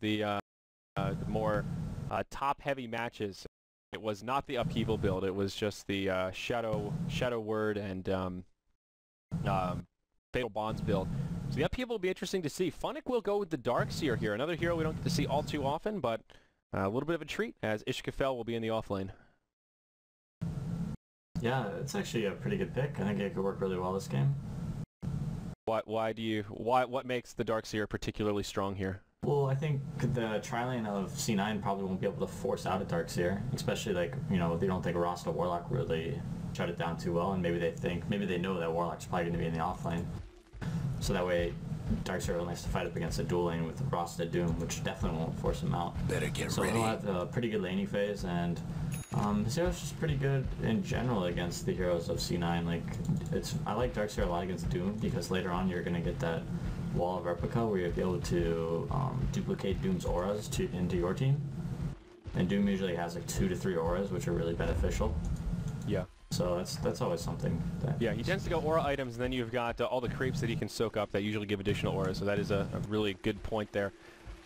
the more top-heavy matches, it was not the upheaval build. It was just the shadow word and fatal bonds build. So the upheaval will be interesting to see. Funn1k will go with the Darkseer here, another hero we don't get to see all too often, but a little bit of a treat as Ishkafel will be in the offlane. Yeah, it's actually a pretty good pick. I think it could work really well this game. What makes the Darkseer particularly strong here? Well, I think the tri-lane of C9 probably won't be able to force out a Darkseer, especially, like, you know, they don't think Rasta Warlock really shut it down too well, and maybe they know that Warlock's probably going to be in the offlane. So that way, Darkseer only has to fight up against a dual lane with Rasta Doom, which definitely won't force him out. Better get ready. So he'll have a pretty good laning phase, and his hero's just pretty good in general against the heroes of C9. Like, I like Darkseer a lot against Doom, because later on you're going to get that wall of replica where you'll be able to duplicate Doom's auras into your team, and Doom usually has like 2 to 3 auras, which are really beneficial. Yeah. So that's always something. Yeah, he tends to go aura items, and then you've got all the creeps that he can soak up that usually give additional auras. So that is a really good point there.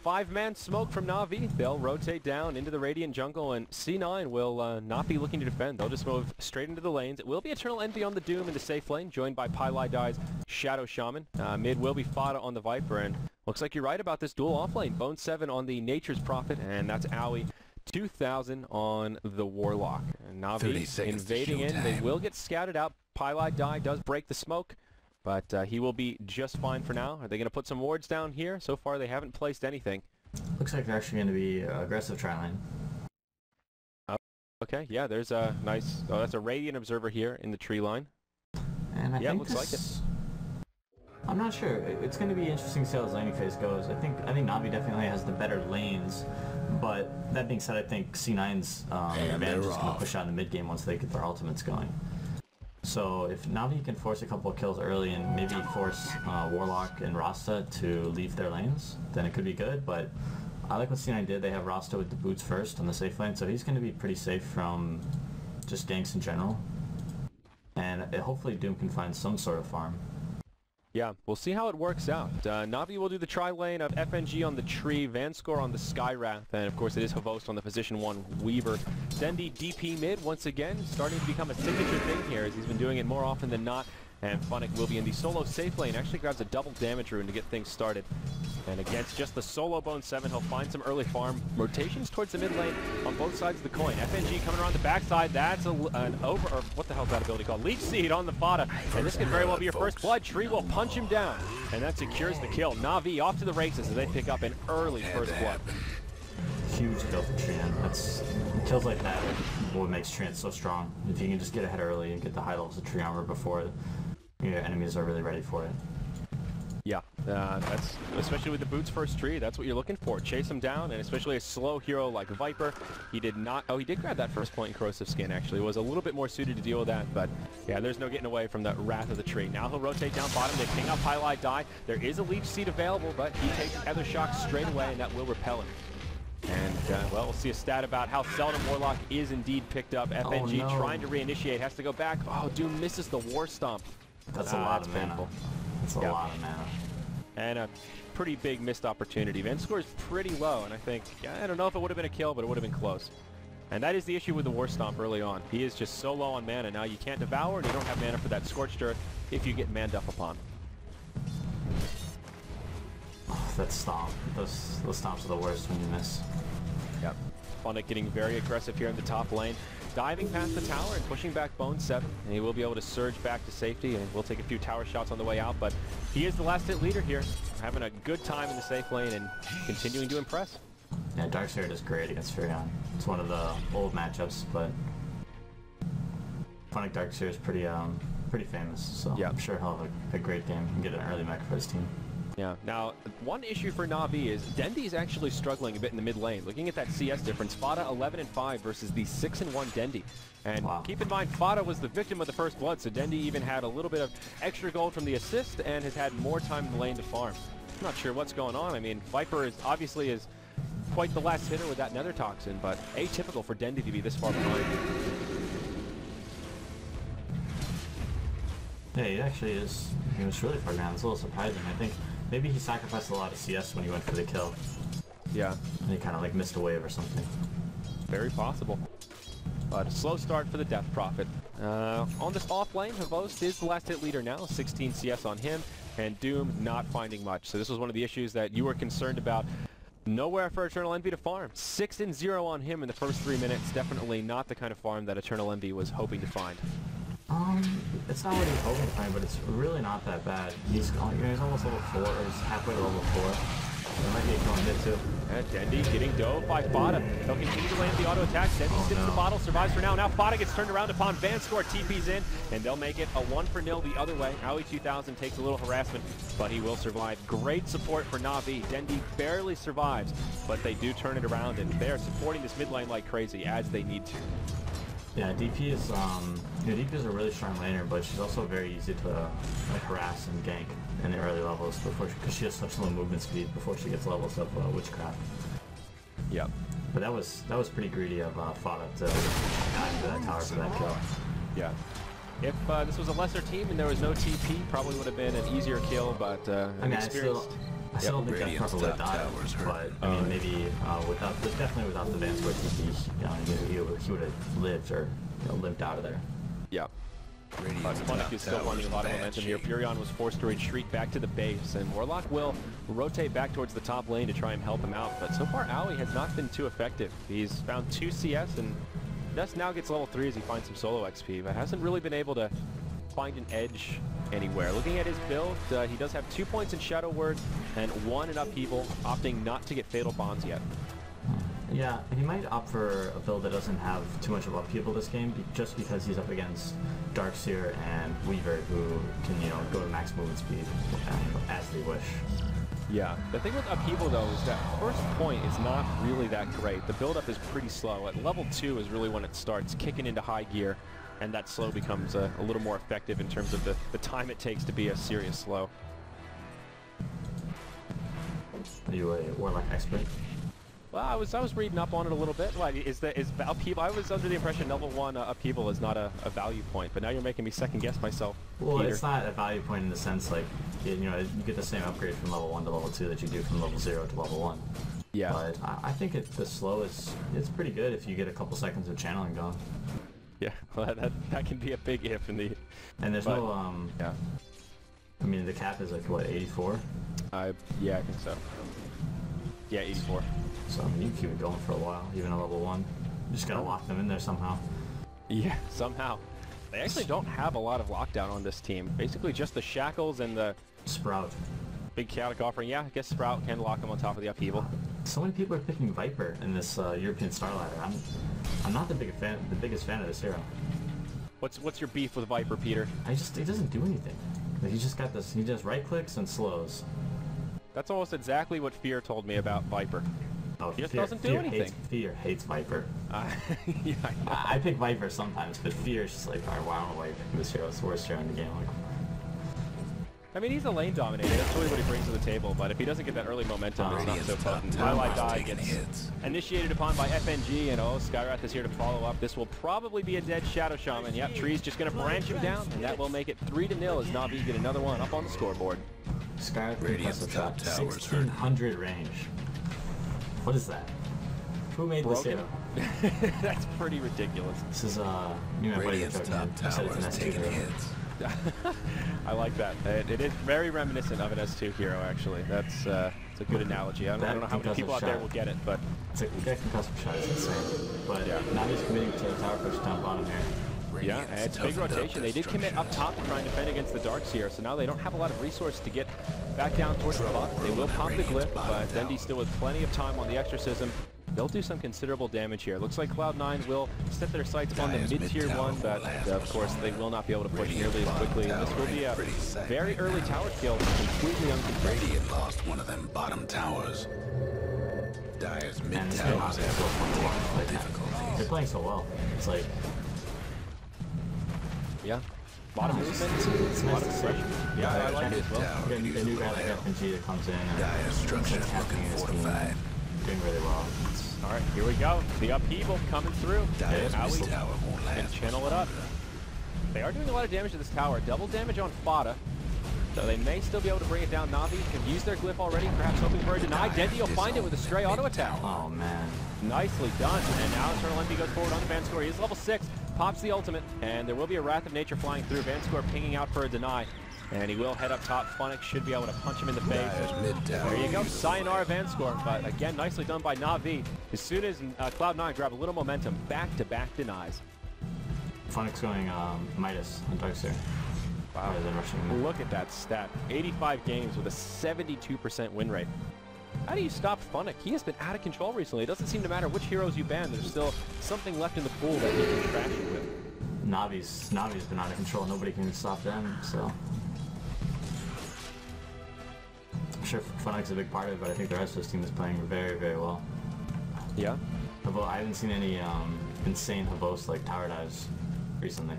5-man smoke from Na'vi. They'll rotate down into the Radiant jungle, and C9 will not be looking to defend. They'll just move straight into the lanes. It will be Eternal Envy on the Doom in the safe lane, joined by Pylai Dai's Shadow Shaman. Mid will be Fata on the Viper, and looks like you're right about this dual offlane. Bone 7 on the Nature's Prophet, and that's Aoi 2000 on the Warlock. And Na'vi invading in. They will get scouted out. Pylai Dai does break the smoke, but he will be just fine for now. Are they going to put some wards down here? So far, they haven't placed anything. Looks like they're actually going to be aggressive tri-lane. Okay, yeah, there's a nice... Oh, that's a Radiant Observer here in the tree line. And I think I'm not sure. It's going to be interesting to see how this laning phase goes. I think Na'vi definitely has the better lanes, but that being said, I think C9's advantage is going to push out in the mid-game once they get their ultimates going. So if Na'vi can force a couple of kills early and maybe force Warlock and Rasta to leave their lanes, then it could be good, but I like what C9 did. They have Rasta with the boots first on the safe lane, so he's going to be pretty safe from just ganks in general. And hopefully Doom can find some sort of farm. Yeah, we'll see how it works out. Na'vi will do the tri-lane of FNG on the tree, Vanskor on the Skywrath, and of course it is Havost on the position 1 Weaver. Dendi DP mid once again, starting to become a signature thing here as he's been doing it more often than not, and Funn1k will be in the solo safe lane, actually grabs a double damage rune to get things started. And against just the solo Bone 7, he'll find some early farm rotations towards the mid lane on both sides of the coin. FNG coming around the backside. That's an over... Or what the hell is that ability called? Leech Seed on the Fata. And this could very well be your first blood. Tree will punch him down. And that secures the kill. Na'vi off to the races as they pick up an early first blood. Huge kill for Treant. Kills like that are what makes Treant so strong. If you can just get ahead early and get the high levels of tree armor before your enemies are really ready for it. Yeah, that's especially with the boots first tree, that's what you're looking for. Chase him down, and especially a slow hero like Viper. He did not... Oh, he did grab that first point in corrosive skin, actually. It was a little bit more suited to deal with that, but yeah, there's no getting away from the wrath of the tree. Now he'll rotate down bottom. They ping up Pylai Dai. There is a leech seed available, but he takes Ether Shock straight away, and that will repel him. And, well, we'll see a stat about how seldom Warlock is indeed picked up. FNG trying to reinitiate, has to go back. Oh, Doom misses the War Stomp. That's a lot of painful. It's a lot of mana. And a pretty big missed opportunity. Vanskor is pretty low, and I think, I don't know if it would have been a kill, but it would have been close. And that is the issue with the War Stomp early on. He is just so low on mana. Now you can't devour, and you don't have mana for that Scorched Earth if you get manned up upon. Oh, that stomp. Those stomps are the worst when you miss. Yep. Funn1k getting very aggressive here in the top lane. Diving past the tower and pushing back Bone 7, and he will be able to surge back to safety, and we'll take a few tower shots on the way out, but he is the last hit leader here, having a good time in the safe lane and continuing to impress. Yeah, Darkseer is great against Furion. It's one of the old matchups, but Funn1k Darkseer is pretty pretty famous, so yeah. I'm sure he'll have a great game and get an early mech for his team. Yeah. Now, one issue for Na'vi is Dendi's actually struggling a bit in the mid lane. Looking at that CS difference, Fata 11-5 versus the 6-1 Dendi. And keep in mind, Fata was the victim of the first blood, so Dendi even had a little bit of extra gold from the assist and has had more time in the lane to farm. I'm not sure what's going on. I mean, Viper is obviously quite the last hitter with that Nether Toxin, but atypical for Dendi to be this far behind. Yeah, he actually is. He was really far down. It's a little surprising. I think maybe he sacrificed a lot of CS when he went for the kill. Yeah. And he kind of like missed a wave or something. Very possible. But a slow start for the Death Prophet. On this off lane, Havost is the last hit leader now, 16 CS on him, and Doom not finding much. So this was one of the issues that you were concerned about. Nowhere for Eternal Envy to farm. 6-0 on him in the first 3 minutes. Definitely not the kind of farm that Eternal Envy was hoping to find. It's not what he's hoping to find, but it's really not that bad. He's almost level 4, or he's halfway to level 4. There might be a going hit too. And Dendi getting dove by Fata. They'll continue to land the auto attack. Dendi sips the bottle, survives for now. Now Fata gets turned around upon Vanskor, TP's in, and they'll make it a 1-0 the other way. Aoi 2000 takes a little harassment, but he will survive. Great support for Na'Vi. Dendi barely survives, but they do turn it around, and they're supporting this mid lane like crazy, as they need to. Yeah, DP is a really strong laner, but she's also very easy to like harass and gank in the early levels because she has such low movement speed before she gets levels of witchcraft. Yep. But that was pretty greedy of Fata to dive into that tower for that kill. Yeah. If this was a lesser team and there was no TP, probably would have been an easier kill, but I still don't think that Prophet would have died, but I mean, maybe definitely without the Vanskor TP, he would have lived or limped out of there. Yeah. But Funn1k is still running a lot of momentum here. Furion was forced to retreat back to the base, and Warlock will rotate back towards the top lane to try and help him out. But so far, Aoi has not been too effective. He's found 2 CS, and Ness now gets level 3 as he finds some solo XP, but hasn't really been able to find an edge anywhere. Looking at his build, he does have 2 points in Shadow Word and 1 in Upheaval, opting not to get Fatal Bonds yet. Yeah, he might opt for a build that doesn't have too much of Upheaval this game, just because he's up against Darkseer and Weaver, who can, go to max movement speed as they wish. Yeah, the thing with Upheaval though is that first point is not really that great. The buildup is pretty slow. At level 2 is really when it starts kicking into high gear, and that slow becomes a little more effective in terms of the time it takes to be a serious slow. Are you a Warlock expert? Well, I was reading up on it a little bit. Like, is Upheaval? I was under the impression level 1 Upheaval is not a value point, but now you're making me second guess myself. Well, Peter. It's not a value point in the sense like you get the same upgrade from level 1 to level 2 that you do from level 0 to level 1. Yeah. But I think the slow is pretty good if you get a couple seconds of channeling going. Yeah, well, that can be a big if indeed. And there's yeah. I mean, the cap is like what, 84? Yeah, I think so. Yeah, 84. So I mean, you can keep it going for a while, even at level 1. You just gotta lock them in there somehow. Yeah, somehow. They actually don't have a lot of lockdown on this team. Basically, just the shackles and the Sprout. Big chaotic offering. Yeah, I guess Sprout can lock him on top of the Upheaval. So many people are picking Viper in this European Star Ladder. I'm not the biggest fan of this hero. What's your beef with Viper, Peter? He doesn't do anything. Like, he just right clicks and slows. That's almost exactly what Fear told me about Viper. Oh, he just doesn't do anything. Fear hates Viper. Yeah, I pick Viper sometimes, but Fear's just like, alright, why don't I pick this hero? It's the worst hero in the game. Like, I mean, he's a lane dominator. That's really what he brings to the table, but if he doesn't get that early momentum, it's not so potent. Highlight Die gets initiated upon by FNG, and Skywrath is here to follow up. This will probably be a dead Shadow Shaman. Yep, Tree's just going to branch him down, and that will make it 3-0 as Na'Vi get another one up on the scoreboard. Skywrath Radiant's top tower 1600 range. What is that? Who made this hero? That's pretty ridiculous. This is, Radiant's top tower is taking hits. I like that. It is very reminiscent of an S2 hero, actually. That's it's a good analogy. I don't know how many people out there will get it, but it's a concussive shot. Is insane. But yeah, now he's committing to the tower push down bottom here. Yeah, and it's a big rotation. They did commit up top to try and defend against the Darkseer, so now they don't have a lot of resource to get back down towards the bot. They will pop the Glyph, but Dendi still with plenty of time on the Exorcism. They'll do some considerable damage here. Looks like Cloud9 will set their sights on the mid-tier 1, but of course they will not be able to push nearly as quickly. And this will be a very early tower kill, completely uncontrolled. Radiant lost one of them bottom towers. Dire's mid-towers have difficulties. They're playing so well. It's like, yeah. Bottom movement, it's nice to see. Yeah, I like it as well. The new guy like FNG that comes in. Dire's structure is looking fortified. Doing really well. All right, here we go. The Upheaval coming through. And channel it up. They are doing a lot of damage to this tower. Double damage on Fata. though. They may still be able to bring it down. Na'Vi can use their glyph already, perhaps hoping for a deny. Dendi will find it with a stray auto attack. Oh, man. Nicely done. And now Eternal Envy goes forward on the Vanskor. He is level 6, pops the ultimate, and there will be a Wrath of Nature flying through. Vanskor pinging out for a deny. And he will head up top. Funn1k should be able to punch him in the face. There you go. Sayonara Vanskor. But again, nicely done by Na'Vi. As soon as Cloud9 grab a little momentum, back-to-back denies. Funn1k's going Midas on Darkseer. Wow. Look at that stat. 85 games with a 72% win rate. How do you stop Funn1k? He has been out of control recently. It doesn't seem to matter which heroes you ban. There's still something left in the pool that he can trash you with. Na'Vi's been out of control. Nobody can stop them, so... I'm sure Funn1k's a big part of it, but I think the rest of this team is playing very, very well. Yeah? I haven't seen any insane Havos like tower dives recently.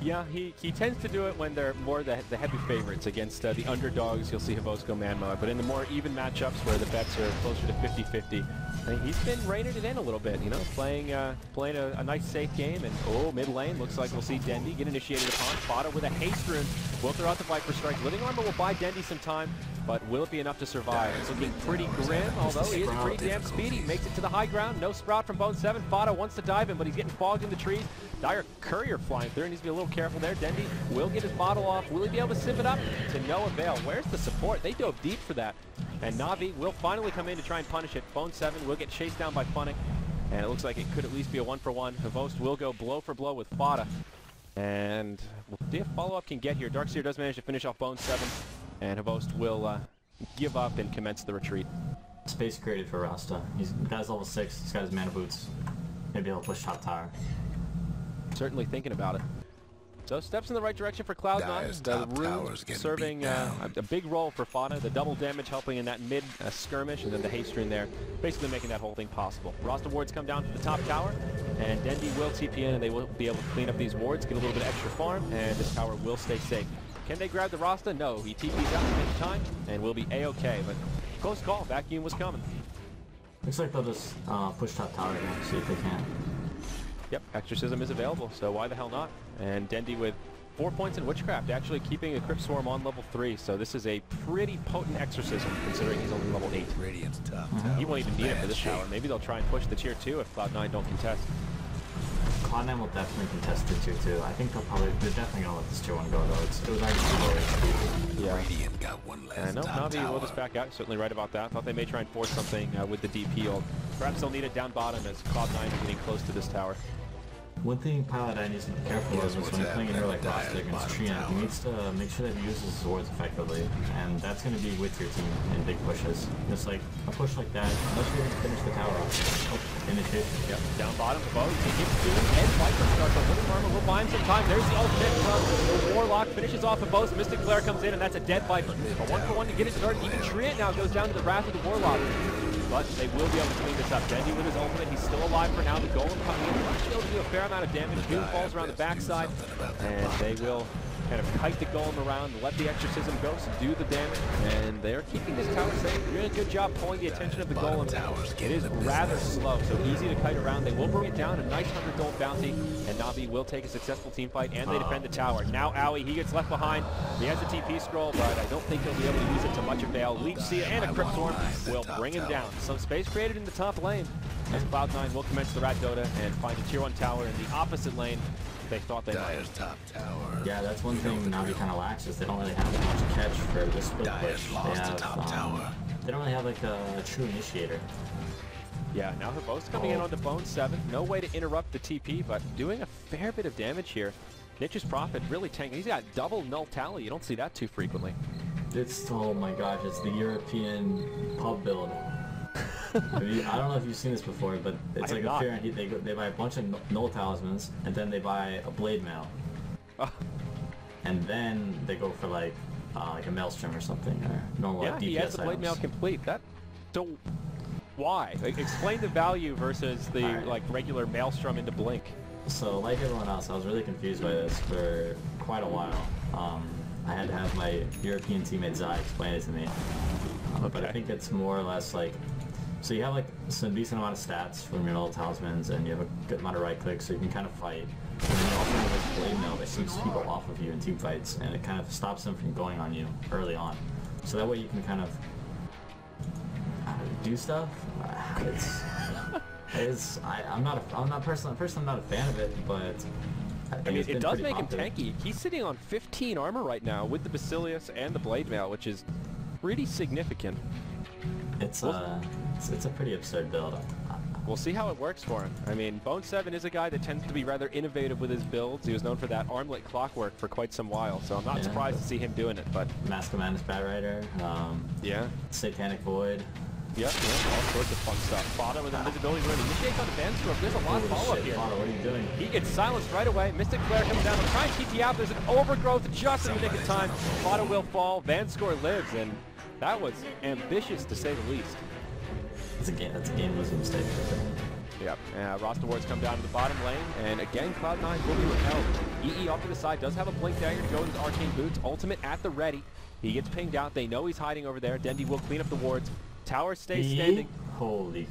Yeah, he tends to do it when they're more the heavy favorites against the underdogs. You'll see Havos go man-mode, but in the more even matchups where the bets are closer to 50-50, I think he's been reining it in a little bit, you know, playing a nice safe game. And oh, mid lane, looks like we'll see Dendi get initiated upon. Fata with a haste rune will throw out the Viper Strike. Living Armor will buy Dendi some time, but will it be enough to survive? It's looking pretty grim, although he is pretty damn speedy. Makes it to the high ground. No Sprout from Bone 7. Fata wants to dive in, but he's getting fogged in the trees. Dire Courier flying through. He needs to be a little careful there. Dendi will get his bottle off. Will he be able to sip it up? To no avail. Where's the support? They dove deep for that. And Na'Vi will finally come in to try and punish it. Bone 7 will get chased down by Funn1k. And it looks like it could at least be a 1-for-1. Havost will go blow for blow with Fata. And we'll see if follow-up can get here. Darkseer does manage to finish off Bone 7. And Havost will give up and commence the retreat. Space created for Rasta. He's got his level 6. He's got his mana boots. Maybe he'll push top tower. Certainly thinking about it. So steps in the right direction for Cloud9. The rune serving a big role for Fata. The double damage helping in that mid skirmish, and then the haste rune there, basically making that whole thing possible. Rasta wards come down to the top tower, and Dendi will TP in, and they will be able to clean up these wards, get a little bit of extra farm, and this tower will stay safe. Can they grab the Rasta? No, he TPs out in time, and will be A-OK, but close call, vacuum was coming. Looks like they'll just push top tower and see if they can. Yep, Exorcism is available, so why the hell not? And Dendi with 4 points in Witchcraft, actually keeping a Crypt Swarm on level 3, so this is a pretty potent Exorcism, considering he's only level 8. Radiant's top tower. He won't even need it for this tower. Maybe they'll try and push the tier 2 if Cloud9 don't contest. Cloud9 will definitely contest the tier 2. I think they're definitely going to let this tier 1 go, though. It was already too low. Yeah. Radiant got one last I know, Na'Vi will just back out. Certainly right about that. I thought they may try and force something with the DP ult. Perhaps they'll need it down bottom as Cloud9 is getting close to this tower. One thing Pilot I needs to be careful of is when you're playing a hero like Rasta against Treant, he needs to make sure that he uses his wards effectively, and that's going to be with your team in big pushes. Just like a push like that, unless you finish the tower off. Oh, initiate. Yep, down bottom, Bow, he gets Doom, and Viper starts on Living Armor, will buy him some time. There's the ult hit from the Warlock, finishes off the Bow, Mystic Flare comes in, and that's a dead Viper. A 1-for-1 to get it started. Even Treant now goes down to the Wrath of the Warlock. But they will be able to clean this up. Dendi with his ultimate, he's still alive for now. The golem coming in, he's able to do a fair amount of damage. Doom falls around the backside, and they will kind of kite the golem around, let the Exorcism go, so do the damage, and they're keeping this tower safe. You're doing a good job pulling the attention of the golem. It is rather slow, so easy to kite around. They will bring it down, a nice 100 gold bounty, and Na'Vi will take a successful team fight, and they defend the tower. Now Aoi, he gets left behind. He has a TP scroll, but I don't think he'll be able to use it to much avail. Leech Seer and a Crypt Swarm will bring him down. Some space created in the top lane, as Cloud9 will commence the Rat Dota and find a tier 1 tower in the opposite lane. They thought they Dire's top tower. Yeah, that's one thing Na'Vi kind of lacks, is they don't really have much catch for this split push. They don't really have like a true initiator. Yeah, now Havost coming in onto Bone 7. No way to interrupt the TP, but doing a fair bit of damage here. Nature's Prophet really tanking. He's got double null tally. You don't see that too frequently. It's, oh my gosh, it's the European pub build. I don't know if you've seen this before, but it's like a Treant. They buy a bunch of null talismans, and then they buy a Blade Mail. And then they go for like a Maelstrom or something. Yeah, he has the Blade Mail complete. So why? Like, explain the value versus the like regular Maelstrom into Blink. So like everyone else, I was really confused by this for quite a while. I had to have my European teammate Zai explain it to me. But I think it's more or less like... So you have like some decent amount of stats from your null talismans, and you have a good amount of right clicks, so you can kind of fight. Blade Mail that keeps people off of you in team fights, and it kind of stops them from going on you early on. So that way you can kind of do stuff. I'm not a fan of it, but I mean, it does make him tanky. He's sitting on 15 armor right now with the Basilius and the Blade Mail, which is pretty significant. It's a pretty absurd build. We'll see how it works for him. I mean, Bone 7 is a guy that tends to be rather innovative with his builds. He was known for that armlet clockwork for quite some while, so I'm not surprised to see him doing it. But Mask of Madness Batrider, Satanic Void. Yep, all sorts of fun stuff. Fata with invisibility, we're going to initiate on the Vanskor. There's a lot of follow-up here. Fata, what are you doing? He gets silenced right away. Mystic Flare comes down. We'll try and keep you out. There's an Overgrowth just in the nick of time. Fata will fall. Vanskor lives, and that was ambitious to say the least. That's a game-losing mistake. Yep, Rasta wards come down to the bottom lane, and again, Cloud9 will be repelled. EE off to the side does have a Blink Dagger to go with his Arcane Boots. Ultimate at the ready. He gets pinged out. They know he's hiding over there. Dendi will clean up the wards. Tower stays standing. Holy.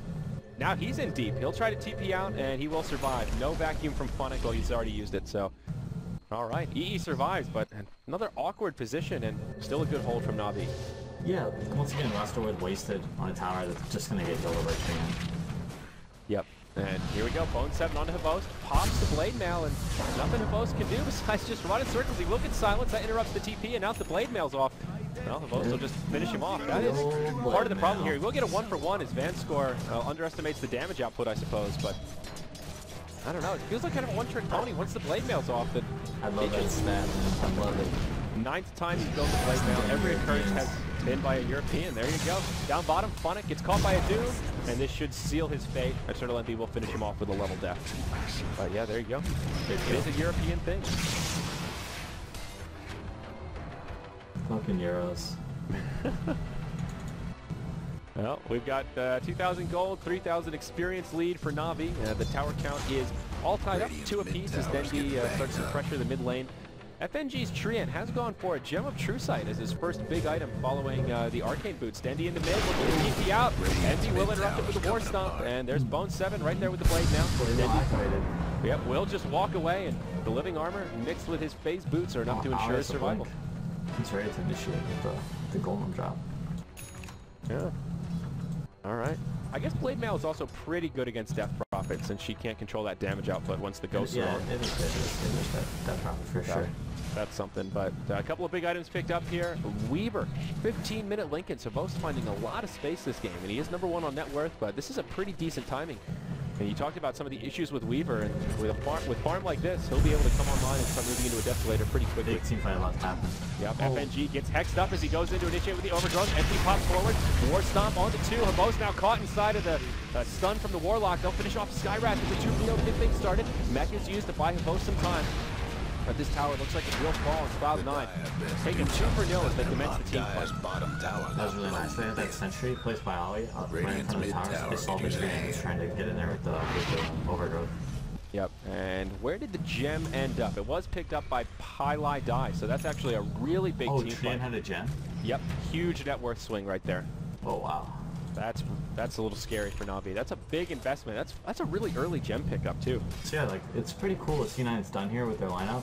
Now he's in deep. He'll try to TP out, and he will survive. No vacuum from Funn1k. Well, he's already used it, so... Alright, EE survives, but another awkward position, and still a good hold from Na'vi. Yeah, once again, Rasta was wasted on a tower that's just going to get killed by Treant. Yep, and here we go, Bone 7 onto Havost, pops the Blade Mail, and nothing Havost can do besides just run in circles. He will get silenced, that interrupts the TP, and now the Blade Mail's off. Well, Havost will just finish him off. That is part of the problem here. He will get a 1-for-1 as Vanskor underestimates the damage output, I suppose, but... I don't know, it feels like kind of a one-trick pony once the Blade Mail's off. That I love that stat, I love it. Ninth time he's built the Blade Mail, every occurrence has... in by a European. There you go. Down bottom, Funn1k gets caught by a Doom, and this should seal his fate. Eternal Envy will finish him off with a level death. But yeah, there you go. It is a European thing. Fucking Euros. Well, we've got 2,000 gold, 3,000 experience lead for Na'vi. The tower count is all tied up, 2 apiece as Dendi starts to pressure the mid lane. FNG's Treant has gone for a Gem of True Sight as his first big item following the Arcane Boots. Dendi in the mid, looking to TP out. Dendi will interrupt it with the War Stomp, and there's Bone 7 right there with the Blade Mail. Dendi, yep, will just walk away, and the Living Armor mixed with his phase boots are enough to ensure survival. He's ready to initiate with the Golem drop. Yeah. Alright. I guess Blade Mail is also pretty good against Death Prophet since she can't control that damage output once the ghosts are on. Yeah, it is Death Prophet for sure. That's something, but a couple of big items picked up here. Weaver, 15-minute Lincoln, so Havost finding a lot of space this game, and he is number 1 on net worth, but this is a pretty decent timing. And you talked about some of the issues with Weaver, and with farm like this, he'll be able to come online and start moving into a Desolator pretty quickly. Big team fight a lot happens. Yep, FNG gets hexed up as he goes into initiate with the Overgrowth. FNG pops forward, War Stomp onto 2. Havost now caught inside of the stun from the Warlock. They'll finish off Skywrath with the 2-0 to get things started. Mech is used to buy Havost some time. But this tower looks like it will fall in Cloud9. Taking 2-0 as they commence the team fight. That was really nice. They had that sentry placed by Ollie up right in front of the tower, so they solved the game. He's trying to get in there with the Overgrowth. Yep, and where did the gem end up? It was picked up by Pylai Dai, so that's actually a really big team fight. Oh, Treant had a gem? Yep, huge net worth swing right there. Oh, wow. That's a little scary for Na'Vi. That's a big investment. That's a really early gem pickup too. So yeah, like it's pretty cool what C9's done here with their lineup.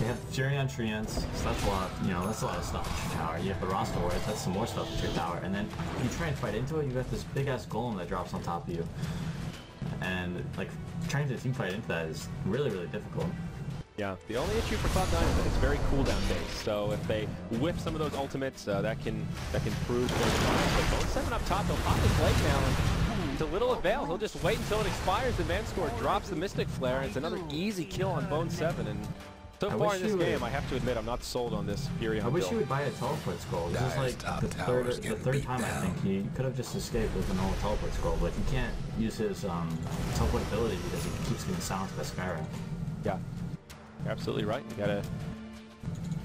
They have Fury on Treants, so that's a lot. That's a lot of stuff at your tower. You have the Rasta wards, that's some more stuff at your tower. And then if you try and fight into it, you got this big ass golem that drops on top of you. And like trying to team fight into that is really really difficult. Yeah, the only issue for Cloud9 is that it's very cooldown based, so if they whiff some of those ultimates, that can prove their demise. But Bone 7 up top, they'll pop his Blade Mail, and to little avail, he'll just wait until it expires, and Vanskor drops the Mystic Flare, and it's another easy kill on Bone 7, and so far in this game, I have to admit, I'm not sold on this Furion build. I wish you would buy a Teleport Scroll. This is like the third time, I think. He could have just escaped with an old Teleport Scroll, but he can't use his Teleport ability because he keeps getting silenced by Skyrim. Yeah. Absolutely right. You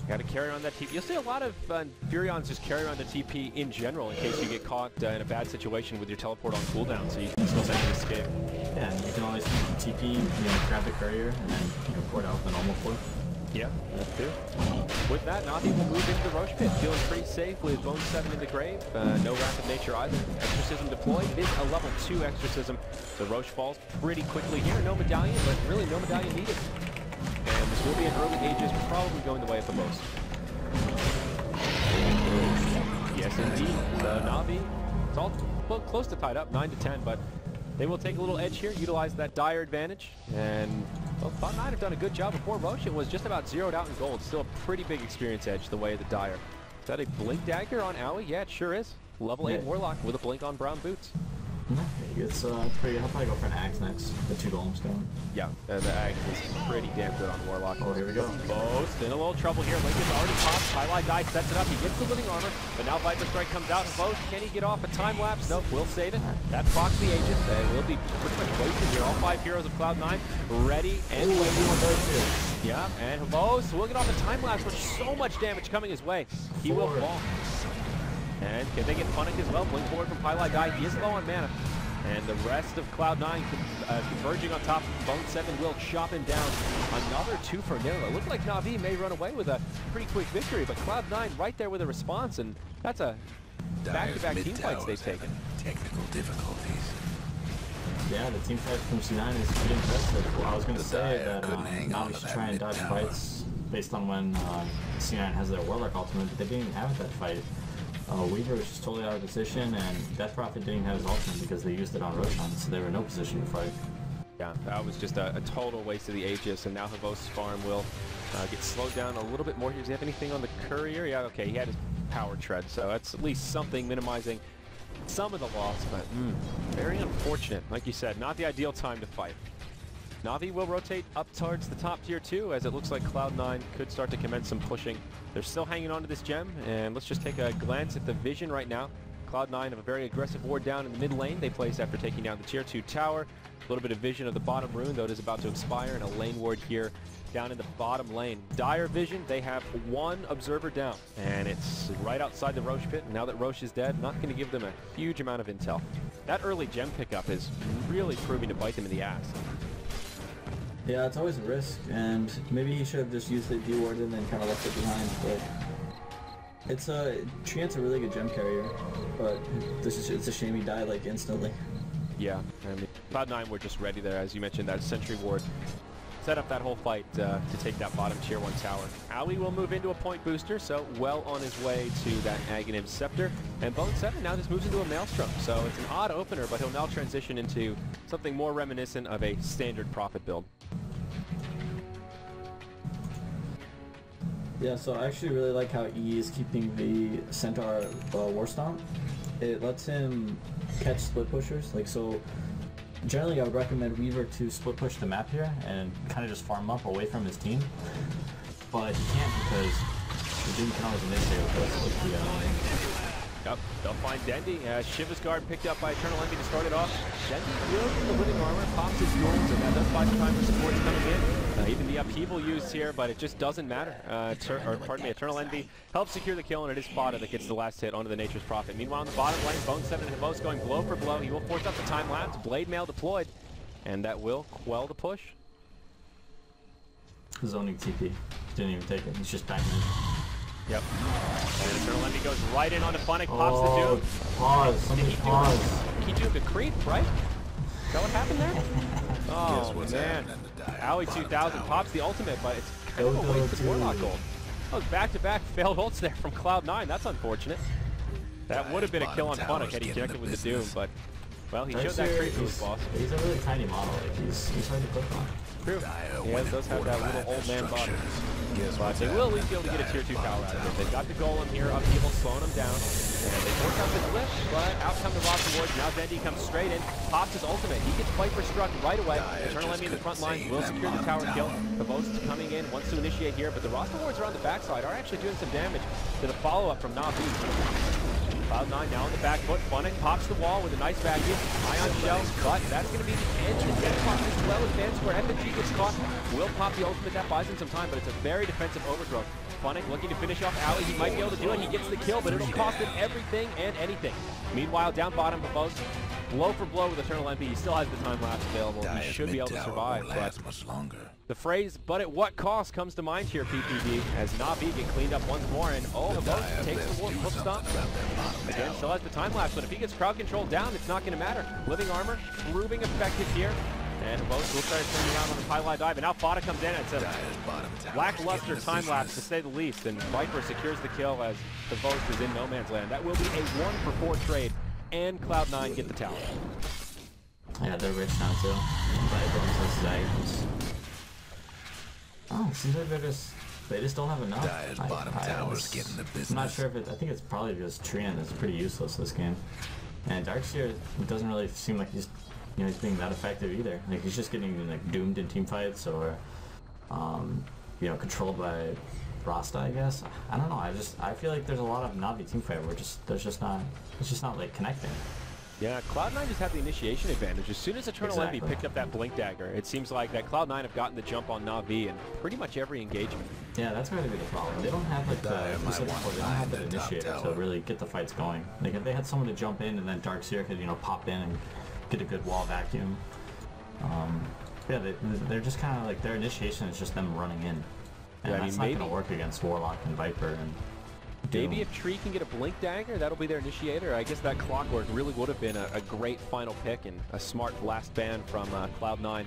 gotta carry on that TP. You'll see a lot of Furions just carry on the TP in general in case you get caught in a bad situation with your teleport on cooldown, so you can still take an escape. Yeah, and you can always TP, grab the courier, and then report out the normal force. Yep, that's true. With that, Na'vi will move into the Roche Pit, feeling pretty safe with Bone 7 in the grave. No Wrath of Nature either. Exorcism deployed. It is a level 2 Exorcism. The Roche falls pretty quickly here. No Medallion, but really no Medallion needed. And this will be an early ages, probably going the way of the most. Yes, indeed. The Na'vi, it's all close to tied up, 9 to 10, but they will take a little edge here, utilize that dire advantage, and well, Funn1k have done a good job before. Roshan was just about zeroed out in gold. Still a pretty big experience edge the way of the Dire. Is that a Blink Dagger on Owie? Yeah, it sure is. Level 8 Warlock with a Blink on brown boots. It's pretty, I'll probably go for an Axe next. The two golems down. Yeah, the Axe is pretty damn good on Warlock. Oh, here we go. Oh, it's in a little trouble here. Link is already popped. Highlight Die sets it up. He gets the Living Armor, but now Viper Strike comes out and blows. Can he get off a time lapse? Nope, we'll save it. That procs the agent. They will be pretty much wasted here. All 5 heroes of Cloud9 ready and waiting. Yeah, and Havos will get off a time lapse with so much damage coming his way. He will fall. And can they get Funic as well? Blink forward from Pilot Guy. He is low on mana. And the rest of Cloud9 converging on top. Bone 7 will chop him down. Another 2 for Nilla. Looks like Na'Vi may run away with a pretty quick victory, but Cloud9 right there with a response, and that's a back-to-back team fights they've taken. Technical difficulties. Yeah, the team fight from C9 is pretty impressive. Well, I was going to say that Na'Vi should try and dodge fights based on when C9 has their Warlock ultimate, but they didn't even have that fight. Weaver was just totally out of position, and Death Prophet didn't have his ultimate because they used it on Roshan, so they were in no position to fight. Yeah, that was just a total waste of the Aegis, and now Havos' farm will get slowed down a little bit more. Does he have anything on the courier? Yeah, okay, he had his power tread, so that's at least something minimizing some of the loss, but very unfortunate. Like you said, not the ideal time to fight. Na'Vi will rotate up towards the top tier 2 as it looks like Cloud9 could start to commence some pushing. They're still hanging on to this gem, and let's just take a glance at the vision right now. Cloud9 have a very aggressive ward down in the mid lane they placed after taking down the tier 2 tower. A little bit of vision of the bottom rune, though it is about to expire, and a lane ward here down in the bottom lane. Dire vision, they have one observer down, and it's right outside the Roche pit. Now that Roche is dead, not going to give them a huge amount of intel. That early gem pickup is really proving to bite them in the ass. Yeah, it's always a risk, and maybe he should have just used the D ward and then kind of left it behind, but it's Treant's a really good gem carrier, but it's a shame he died like instantly. Yeah, I mean, Cloud9 were just ready there, as you mentioned, that sentry ward set up that whole fight to take that bottom tier 1 tower. Owie will move into a point booster, so well on his way to that Aghanim Scepter. And Bone 7 now just moves into a Maelstrom, so it's an odd opener, but he'll now transition into something more reminiscent of a standard Prophet build. Yeah, so I actually really like how E is keeping the Centaur War Stomp. It lets him catch split pushers, like so. Generally, I would recommend Weaver to split push the map here and kind of just farm up away from his team. But he can't because the Doom can always initiate with us. Like the, Yep, they'll find Dendi. Shiva's Guard picked up by Eternal Envy to start it off. Dendi will get the Living Armor, pops his yours, and that does find time for supports coming in. Even the upheaval used here, but it just doesn't matter. Eternal Envy helps secure the kill, and it is Fata that gets the last hit onto the Nature's Prophet. Meanwhile, on the bottom lane, Bone 7 and Havos going blow for blow. He will force up the time lapse. Blade Mail deployed, and that will quell the push. Zoning TP. Didn't even take it. He's just backing in. Yep. And Eternal Envy goes right in onto Funn1k, pops the Doom. Pause, somebody pause. He doomed a creep, right? Is that what happened there? Oh, man. Owie 2000 pops the ultimate, but it's kind of a waste of Warlock gold. That was back-to-back failed ults there from Cloud9. That's unfortunate. That would have been a kill on Funn1k had he connected with the Doom, but, well, he showed that creep to his boss. He's a really tiny model. Like, he's hard to click on. True. Yeah, it does have that little old man body. But they will at least be able to get a tier 2 tower out of it. They've got the golem here, upheaval, slowing them down. And they work out the glitch, but out come the Ross Awards. Now Dendi comes straight in, pops his ultimate. He gets Viper struck right away. Eternal Envy in the front line will secure the tower kill. Havos coming in, wants to initiate here, but the Ross Awards are on the backside, are actually doing some damage to the follow-up from Na'Vi. Cloud9 now on the back foot. Funn1k pops the wall with a nice vacuum. Ion shell, but that's going to be the edge. Dead pops as well as Vanskor. FNG gets caught. Will pop the ultimate. That buys him some time, but it's a very defensive overgrowth. Funn1k looking to finish off Owie. He might be able to do it. He gets the kill, but it'll cost him everything and anything. Meanwhile, down bottom, Havos, blow for blow with Eternal Envy. He still has the time lapse available. He should be able to survive, but the The phrase, but at what cost, comes to mind here, PPD, as Na'vi get cleaned up once more, and oh, Evoke takes the wolf stomp. Again, still has the time lapse, but if he gets crowd control down, it's not gonna matter. Living Armor proving effective here, and Evoke will start turning around on the Pylai dive, and now Fata comes in, and it's a lackluster time lapse to say the least, and Viper secures the kill as the Evoke is in no man's land. That will be a 1-for-4 trade, and Cloud9 get the tower. Yeah, they're rich now too. Oh, seems like they just don't have enough. I'm not sure if it, I think it's probably just Treant that's pretty useless this game. And Darkseer doesn't really seem like he's, you know, he's being that effective either. Like he's just getting like doomed in teamfights or, you know, controlled by Rasta, I guess. I don't know. I feel like there's a lot of Na'vi teamfight where it's just not like connecting. Yeah, Cloud9 just had the initiation advantage. As soon as Eternal Envy picked up that Blink Dagger, it seems like that Cloud9 have gotten the jump on Na'Vi in pretty much every engagement. Yeah, that's going to be the problem. They don't have like the initiator to really get the fights going. Like if they had someone to jump in and then Darkseer could, you know, pop in and get a good wall vacuum. Yeah, they're just kind of like their initiation is just them running in. And yeah, that's not going to work against Warlock and Viper and... Maybe if Tree can get a Blink Dagger, that'll be their initiator. I guess that Clockwork really would have been a great final pick and a smart last ban from Cloud9,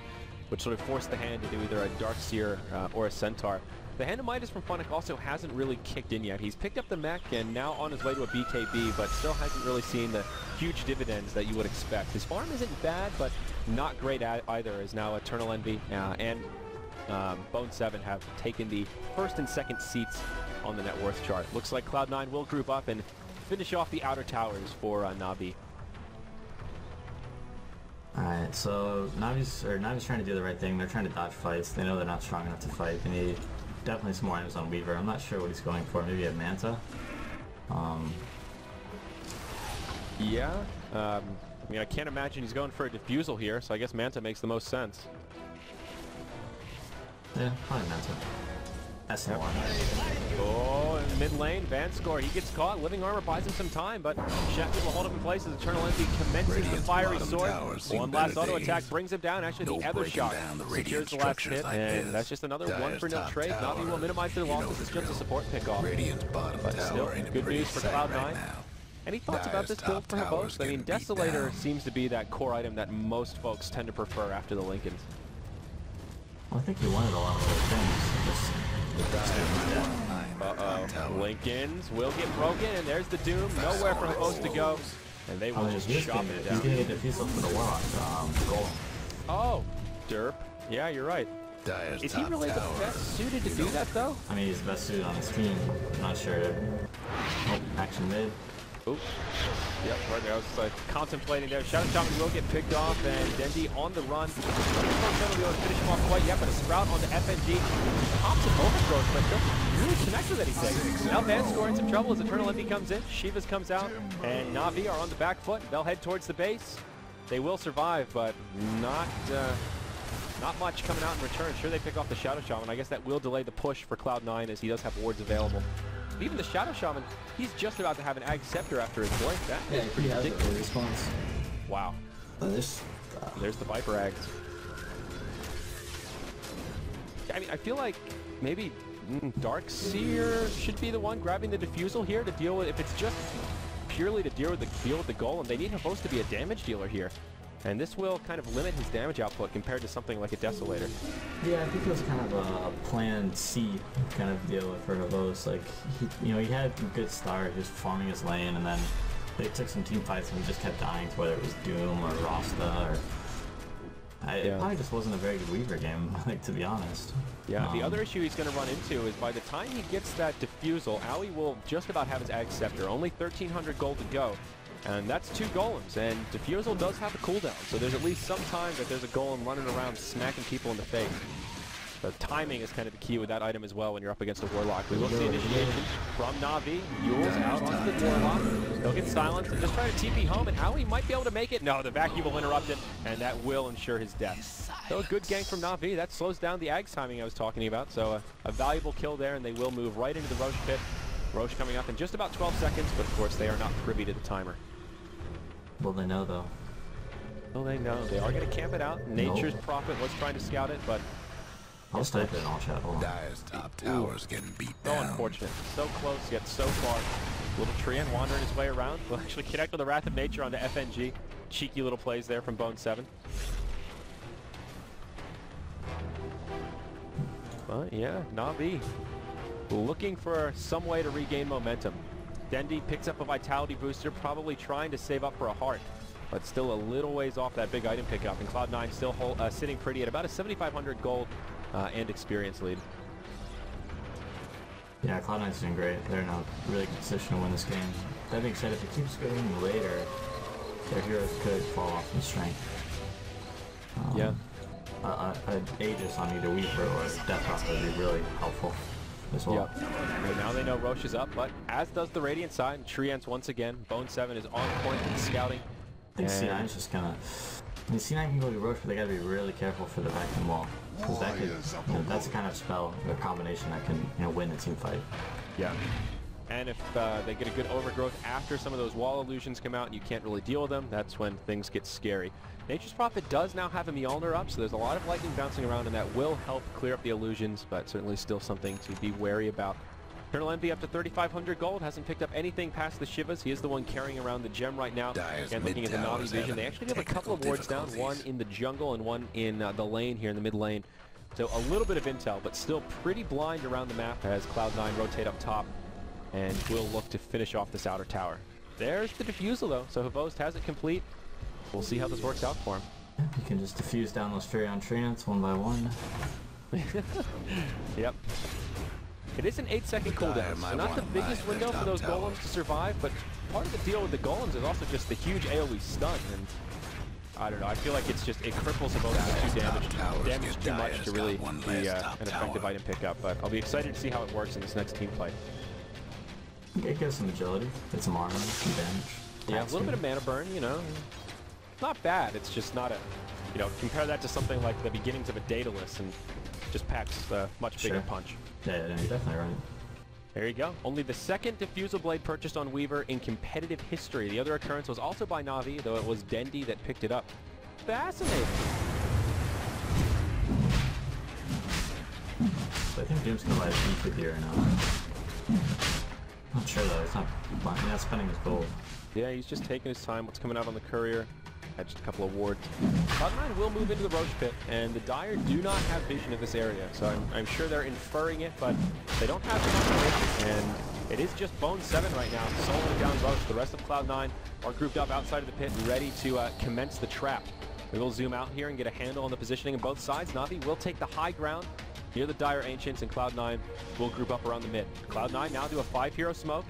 which sort of forced the hand to do either a Darkseer or a Centaur. The hand of Midas from Funn1k also hasn't really kicked in yet. He's picked up the mech and now on his way to a BKB, but still hasn't really seen the huge dividends that you would expect. His farm isn't bad, but not great either, as now Eternal Envy and Bone 7 have taken the first and second seats on the net worth chart. Looks like Cloud9 will group up and finish off the outer towers for Na'Vi. Alright, so Na'Vi's trying to do the right thing. They're trying to dodge fights. They know they're not strong enough to fight. They need definitely some more items on Weaver. I'm not sure what he's going for. Maybe a Manta? Yeah. I mean, I can't imagine he's going for a Diffusal here, so I guess Manta makes the most sense. Yeah, probably Manta. That's the one. Oh, in mid lane, Vanskor, he gets caught. Living Armor buys him some time, but Shatner will hold him in place as Eternal Envy commences the fiery sword. One last auto attack brings him down. Actually, the other shot secures the last hit, and that's just another 1-for-0 trade. Na'Vi will minimize their losses. It's just a support pickoff. But still, good news for Cloud9. Any thoughts about this build for Hibos? I mean, Desolator seems to be that core item that most folks tend to prefer after the Lincolns. Well, I think he wanted a lot of other things. Uh-oh. Lincolns will get broken, and there's the Doom. Nowhere for Hibos to go, and they will just chop it down. He's gonna get the piece up for the Warlock. Oh, derp. Yeah, you're right. Is he really the best suited to do that, though? I mean, he's the best suited on his team. I'm not sure. Oh, action mid. Oops. Yep, right there. I was contemplating there. Shadow Shaman will get picked off, and Dendi on the run. He's not going to be able to finish him off quite yet, but a Sprout on the FNG. Pops an Overgrowth, but doesn't really connect with anything. Now Vanskor in some trouble as Eternal Envy comes in. Shiva's comes out, and Na'Vi are on the back foot. They'll head towards the base. They will survive, but not much coming out in return. Sure, they pick off the Shadow Shaman. I guess that will delay the push for Cloud9 as he does have wards available. Even the Shadow Shaman, he's just about to have an Ag Scepter after his point. That is pretty ridiculous response. Wow. There's the Viper Ags. I mean, I feel like maybe Darkseer should be the one grabbing the Diffusal here to deal with, if it's just purely to deal with the Golem, they need Hibos to be a damage dealer here. And this will kind of limit his damage output compared to something like a Desolator. Yeah, I think it was kind of a plan C kind of deal for Hibos. Like, he had a good start, he was farming his lane, and then they took some team fights and he just kept dying to whether it was Doom or Rasta or... It probably just wasn't a very good Weaver game, like, to be honest. Yeah, the other issue he's going to run into is by the time he gets that Diffusal, Aoi will just about have his Ag Scepter, only 1,300 gold to go. And that's 2 golems, and Diffusal does have a cooldown, so there's at least some time that there's a golem running around smacking people in the face. The timing is kind of the key with that item as well when you're up against a Warlock. We will see initiation from Na'Vi. Yule's out onto the Warlock. They'll get silenced and just try to TP home, and Aoi might be able to make it. No, the vacuum will interrupt it, and that will ensure his death. So a good gank from Na'Vi. That slows down the Ag's timing I was talking about, so a valuable kill there, and they will move right into the Roche pit. Roche coming up in just about 12 seconds, but of course they are not privy to the timer. Well, they know, though. Well, they know. They are going to camp it out. Nature's Prophet was trying to scout it, but I'll step in, I'll chat. Dire's top tower's getting beat down. So unfortunate. So close, yet so far. Little Treant wandering his way around. Will actually connect with the Wrath of Nature onto FNG. Cheeky little plays there from Bone 7. But yeah, Na'Vi looking for some way to regain momentum. Dendi picks up a Vitality Booster, probably trying to save up for a heart, but still a little ways off that big item pickup. And Cloud9 still sitting pretty at about a 7,500 gold and experience lead. Yeah, Cloud9's doing great. They're in a really good position to win this game. That being said, if it keeps going later, their heroes could fall off in strength. Yeah. An Aegis on either Weaver or Death Rock would be really helpful as well. Yep. Right now they know Rosh is up, but as does the Radiant side. Treant once again. Bone 7 is on point with scouting. I think C9 is just gonna... I mean, C9 can go to Rosh, but they gotta be really careful for the back end wall. Because that could, you know, that's the kind of spell, a combination that can, you know, win a team fight. Yeah. And if they get a good overgrowth after some of those wall illusions come out and you can't really deal with them, that's when things get scary. Nature's Prophet does now have a Mjolnir up, so there's a lot of lightning bouncing around, and that will help clear up the illusions, but certainly still something to be wary about. Eternal Envy up to 3,500 gold, hasn't picked up anything past the Shivas. He is the one carrying around the gem right now. And looking at the Na'Vi vision, they actually have a couple of wards down, one in the jungle and one in the lane here in the mid lane. So a little bit of intel, but still pretty blind around the map as Cloud9 rotate up top. And we'll look to finish off this outer tower. There's the defusal though, so Havost has it complete. We'll see how this works out for him. You can just defuse down those Furion Treants one by one. Yep. It is an 8-second cooldown, so not the biggest window for those golems to survive, but part of the deal with the golems is also just the huge AoE stun. And I don't know, I feel like it's just, it cripples about too damage too much to really be an effective item pickup, but I'll be excited to see how it works in this next team fight. It gives some agility, it's some armor, some damage. Yeah, a little bit of mana burn, you know. Not bad, it's just not a, you know, compare that to something like the beginnings of a Daedalus and just packs a much bigger punch. Yeah, you're definitely right. There you go. Only the second Diffusal Blade purchased on Weaver in competitive history. The other occurrence was also by Na'Vi, though it was Dendi that picked it up. Fascinating! So I think Doom's gonna light a beef with you right now. I'm not sure though, he's not spending his gold. Yeah, he's just taking his time. What's coming out on the courier? Had just a couple of wards. Cloud9 will move into the Rosh pit, and the Dire do not have vision of this area, so I'm sure they're inferring it, but they don't have vision, and it is just Bone 7 right now, soloing down Rosh. The rest of Cloud9 are grouped up outside of the pit and ready to commence the trap. We will zoom out here and get a handle on the positioning of both sides. Na'Vi will take the high ground near the Dire Ancients, and Cloud9 will group up around the mid. Cloud9 now do a 5-hero smoke,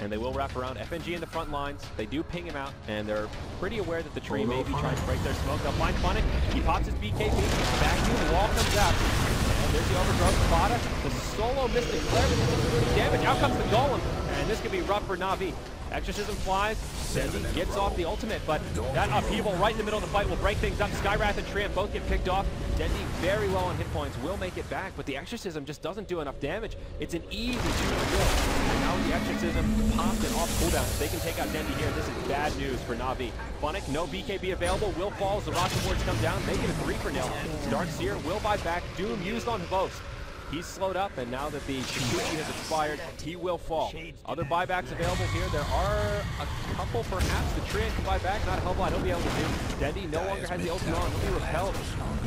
and they will wrap around FNG in the front lines. They do ping him out, and they're pretty aware that the tree may be trying to break their smoke. They'll find Funn1k. He pops his BKB. Back to the wall comes out. And there's the overgrowth. Fata, the solo missed the flare, but it doesn't do any damage. Out comes the golem, and this could be rough for Na'Vi. Exorcism flies, Dendi gets off the ultimate, but that upheaval right in the middle of the fight will break things up. Skywrath and Treant both get picked off. Dendi very low on hit points, will make it back, but the Exorcism just doesn't do enough damage. It's an easy 2-0. And now the Exorcism popped and off cooldown. If they can take out Dendi here, this is bad news for Na'Vi. Funn1k, no BKB available, will fall as the Rasta wards come down. They get a 3 for nil. Darkseer will buy back. Doom used on Havost. He's slowed up, and now that the Shikuchi has expired, he will fall. Other buybacks available here. There are a couple, perhaps. The Treant can buy back. Not a hellbot. He'll be able to do. Dendi no longer has the ultimate on. He'll be repelled.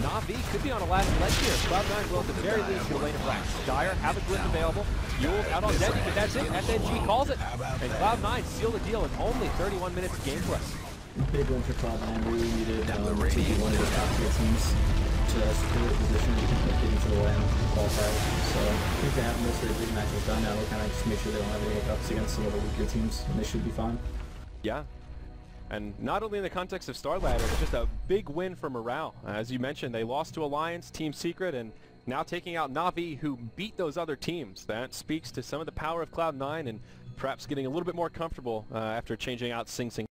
Na'Vi could be on a last leg here. Cloud9 will at the very least get a lane of black. Dire have a glint available. Yule's out on Dendi, but that's it. FNG calls it. And Cloud9 seal the deal in only 31 minutes of game for us. Big win for Cloud9. Really needed to be one of the top three teams to secure the position getting to the land qualified. So I think they have most of their big matches done now. We'll kind of just make sure they don't have any hiccups against some of the weaker teams, and they should be fine. Yeah. And not only in the context of Star Ladder, but just a big win for morale. As you mentioned, they lost to Alliance, Team Secret, and now taking out Na'Vi, who beat those other teams. That speaks to some of the power of Cloud9 and perhaps getting a little bit more comfortable after changing out Sing Sing.